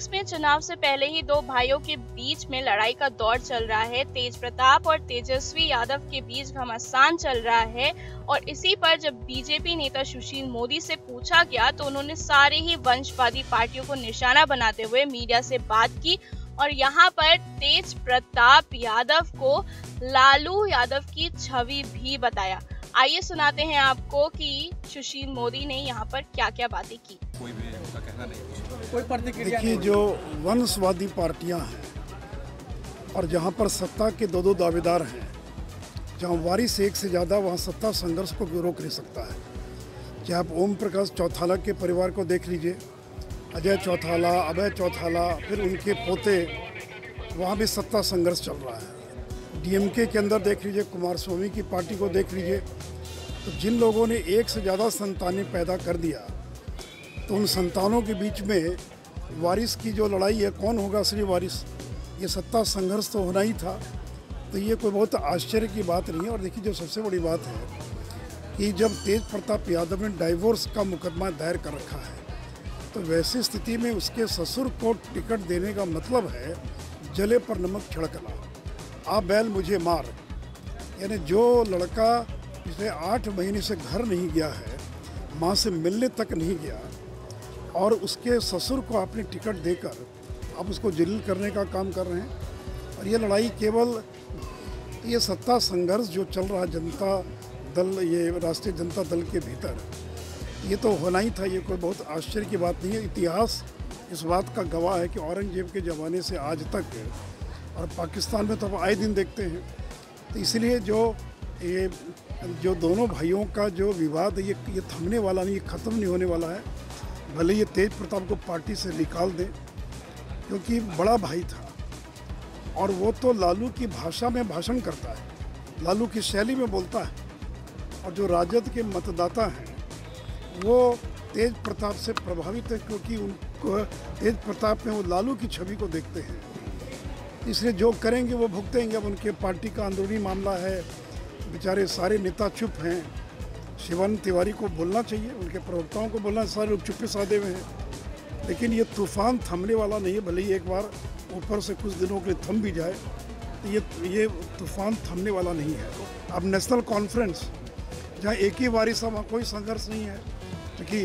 Politics में चुनाव से पहले ही दो भाइयों के बीच में लड़ाई का दौर चल रहा है। तेज प्रताप और तेजस्वी यादव के बीच घमासान चल रहा है और इसी पर जब बीजेपी नेता सुशील मोदी से पूछा गया तो उन्होंने सारे ही वंशवादी पार्टियों को निशाना बनाते हुए मीडिया से बात की और यहाँ पर तेज प्रताप यादव को लालू यादव की छवि भी बताया। आइए सुनाते हैं आपको कि सुशील मोदी ने यहाँ पर क्या क्या बातें की। कोई भी उनका कहना नहीं, कोई प्रतिक्रिया नहीं। जो वंशवादी पार्टियां हैं और जहाँ पर सत्ता के दो दावेदार हैं, जहाँ वारिस एक से ज़्यादा, वहाँ सत्ता संघर्ष को रोक नहीं सकता है। चाहे आप ओम प्रकाश चौथाला के परिवार को देख लीजिए, अजय चौथाला, अभय चौथाला, फिर उनके पोते, वहाँ भी सत्ता संघर्ष चल रहा है। डीएमके के अंदर देख लीजिए, कुमार स्वामी की पार्टी को देख लीजिए, तो जिन लोगों ने एक से ज़्यादा संतानें पैदा कर दिया तो उन संतानों के बीच में वारिस की जो लड़ाई है, कौन होगा असली वारिस, ये सत्ता संघर्ष तो होना ही था। तो ये कोई बहुत आश्चर्य की बात नहीं है। और देखिए, जो सबसे बड़ी बात है कि जब तेज प्रताप यादव ने डाइवोर्स का मुकदमा दायर कर रखा है तो वैसी स्थिति में उसके ससुर को टिकट देने का मतलब है जले पर नमक छिड़कना, आप बैल मुझे मार। यानी जो लड़का पिछले 8 महीने से घर नहीं गया है, माँ से मिलने तक नहीं गया, और उसके ससुर को आपने टिकट देकर आप उसको जलील करने का काम कर रहे हैं। और ये लड़ाई केवल ये सत्ता संघर्ष जो चल रहा है जनता दल, ये राष्ट्रीय जनता दल के भीतर, ये तो होना ही था। ये कोई बहुत आश्चर्य की बात नहीं है। इतिहास इस बात का गवाह है कि औरंगजेब के ज़माने से आज तक और पाकिस्तान में तो हम आए दिन देखते हैं। तो इसलिए जो दोनों भाइयों का जो विवाद है, ये थमने वाला नहीं, ये ख़त्म नहीं होने वाला है। भले ये तेज प्रताप को पार्टी से निकाल दें क्योंकि बड़ा भाई था और वो तो लालू की भाषा में भाषण करता है, लालू की शैली में बोलता है, और जो राजद के मतदाता हैं वो तेज प्रताप से प्रभावित है क्योंकि उनको तेज प्रताप में वो लालू की छवि को देखते हैं। इसलिए जो करेंगे वो भुगतेंगे। अब उनके पार्टी का अंदरूनी मामला है, बेचारे सारे नेता चुप हैं। शिवन तिवारी को बोलना चाहिए, उनके प्रवक्ताओं को बोलना, सारे लोग चुप्पे साधे हुए हैं। लेकिन ये तूफान थमने वाला नहीं है, भले ही एक बार ऊपर से कुछ दिनों के लिए थम भी जाए, ये तूफान थमने वाला नहीं है। अब नेशनल कॉन्फ्रेंस जहाँ एक ही वारिस, वहाँ कोई संघर्ष नहीं है क्योंकि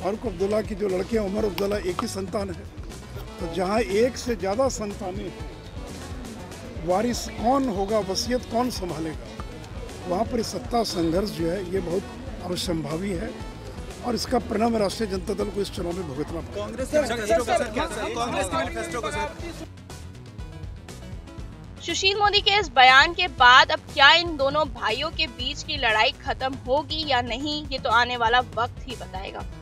फारूक अब्दुल्ला की जो लड़के हैं, उमर अब्दुल्ला, एक ही संतान है। तो जहाँ एक से ज़्यादा संतानें, वारिस कौन होगा, वसीयत कौन संभालेगा, वहाँ पर सत्ता संघर्ष जो है ये बहुत अवश्यंभावी है और इसका परिणाम राष्ट्रीय जनता दल को इस चुनाव में भुगतना पड़ा। सुशील मोदी के इस बयान के बाद अब क्या इन दोनों भाइयों के बीच की लड़ाई खत्म होगी या नहीं, ये तो आने वाला वक्त ही बताएगा।